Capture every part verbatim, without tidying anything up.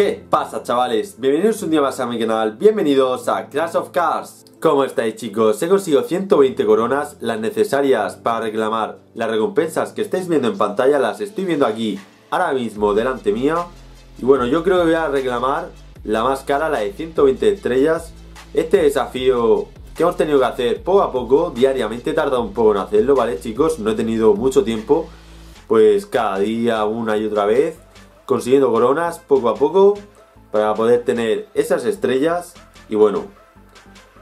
¿Qué pasa, chavales? Bienvenidos un día más a mi canal, bienvenidos a Crash of Cars. ¿Cómo estáis, chicos? He conseguido ciento veinte coronas, las necesarias para reclamar las recompensas que estáis viendo en pantalla. Las estoy viendo aquí, ahora mismo, delante mía. Y bueno, yo creo que voy a reclamar la más cara, la de ciento veinte estrellas. Este desafío que hemos tenido que hacer poco a poco, diariamente, he tardado un poco en hacerlo, ¿vale, chicos? No he tenido mucho tiempo, pues cada día, una y otra vez, consiguiendo coronas poco a poco para poder tener esas estrellas. Y bueno,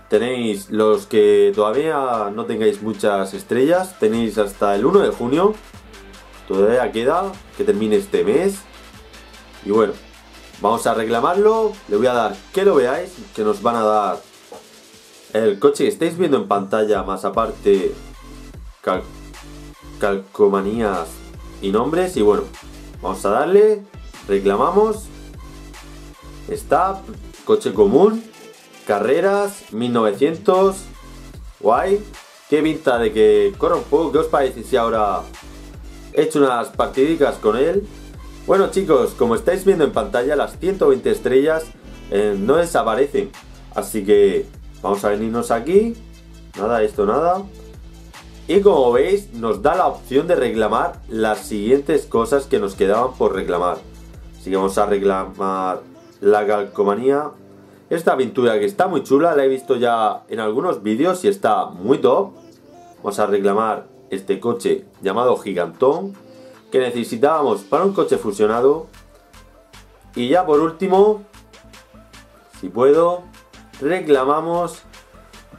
tenéis los que todavía no tengáis muchas estrellas, tenéis hasta el uno de junio, todavía queda que termine este mes. Y bueno, vamos a reclamarlo. Le voy a dar que lo veáis, que nos van a dar el coche que estáis viendo en pantalla, más aparte cal calcomanías y nombres. Y bueno, vamos a darle, reclamamos. Está, coche común, carreras, mil novecientos. Guay. Qué pinta de que corra un poco. ¿Qué os parece si ahora he hecho unas partidicas con él? Bueno, chicos, como estáis viendo en pantalla, las ciento veinte estrellas eh, no desaparecen. Así que vamos a venirnos aquí. Nada, esto nada. Y como veis, nos da la opción de reclamar las siguientes cosas que nos quedaban por reclamar. Así que vamos a reclamar la calcomanía. Esta pintura que está muy chula, la he visto ya en algunos vídeos y está muy top. Vamos a reclamar este coche llamado Gigantón, que necesitábamos para un coche fusionado. Y ya por último, si puedo, reclamamos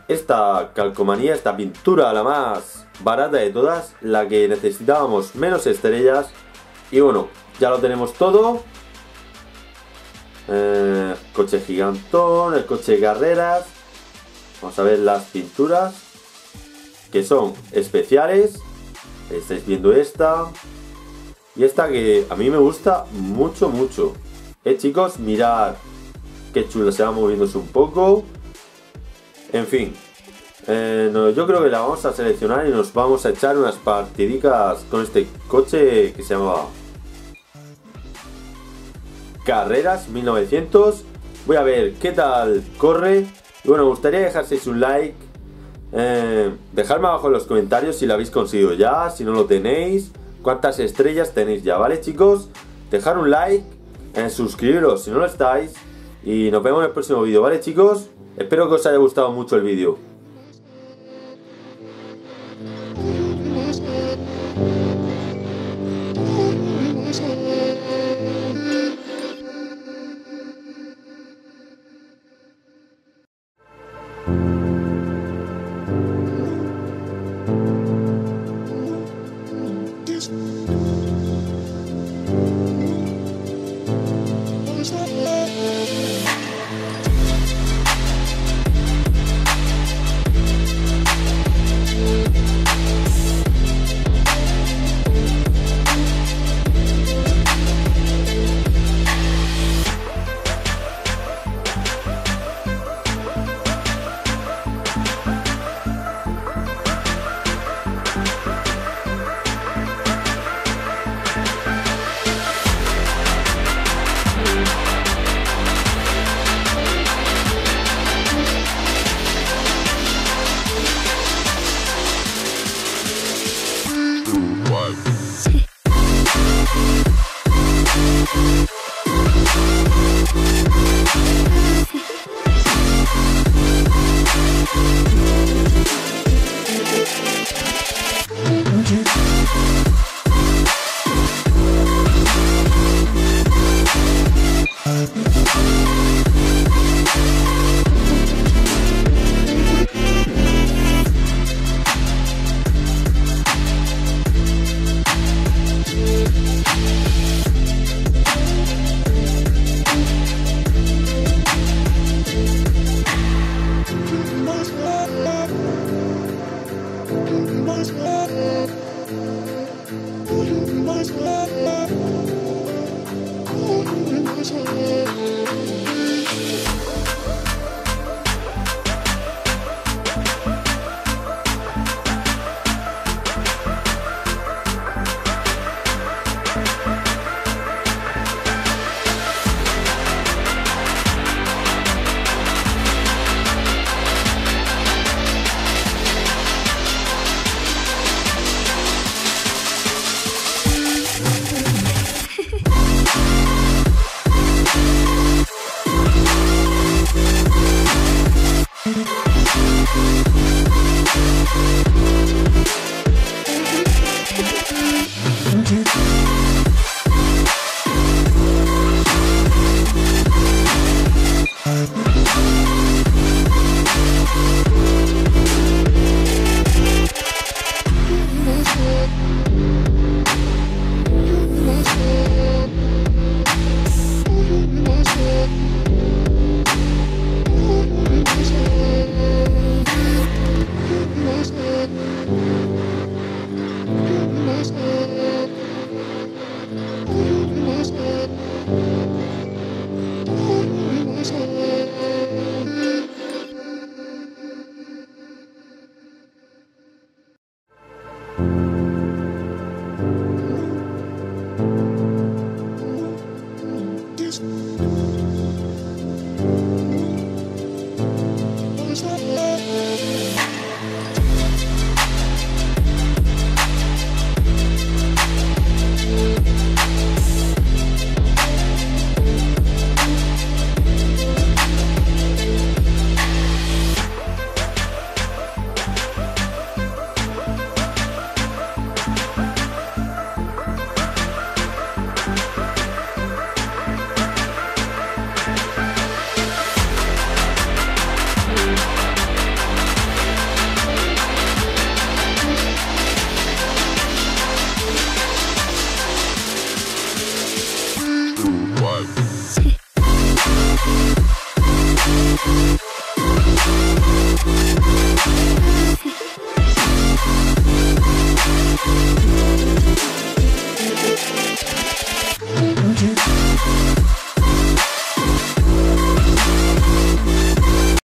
esta calcomanía, esta pintura, la más barata de todas, la que necesitábamos menos estrellas. Y bueno, ya lo tenemos todo. Eh, coche Gigantón, el coche de carreras. Vamos a ver las pinturas que son especiales. Estáis viendo esta y esta, que a mí me gusta mucho, mucho. Eh, chicos, mirad qué chulo, se va moviéndose un poco. En fin, eh, no, yo creo que la vamos a seleccionar y nos vamos a echar unas partidicas con este coche que se llama Carreras mil novecientos. Voy a ver qué tal corre. Y bueno, me gustaría dejarseis un like, eh, dejadme abajo en los comentarios si lo habéis conseguido ya, si no lo tenéis, cuántas estrellas tenéis ya, ¿vale, chicos? Dejar un like, eh, suscribiros si no lo estáis. Y nos vemos en el próximo vídeo, ¿vale, chicos? Espero que os haya gustado mucho el vídeo. Thank you.